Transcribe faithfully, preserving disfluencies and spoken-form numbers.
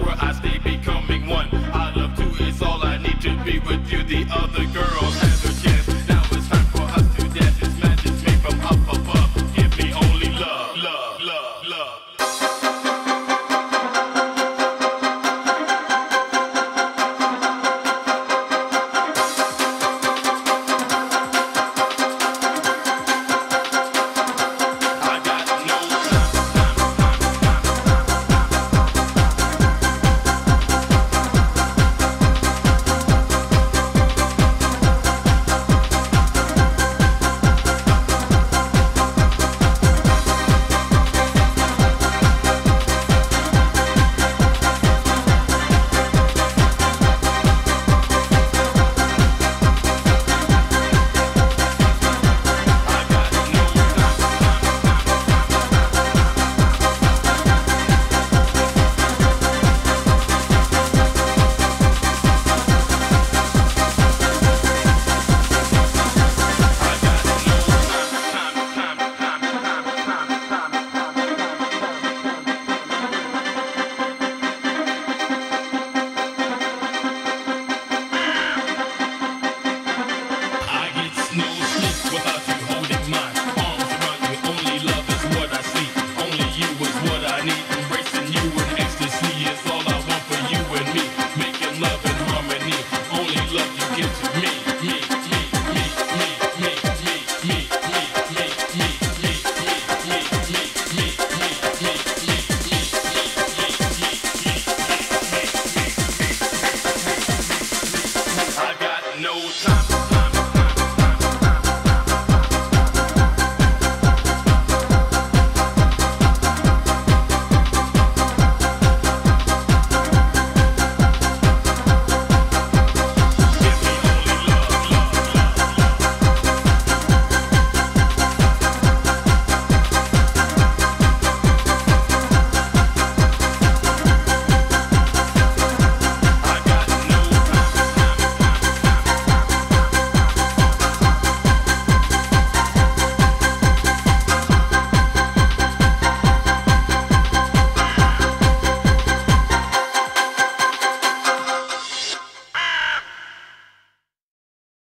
where I stand.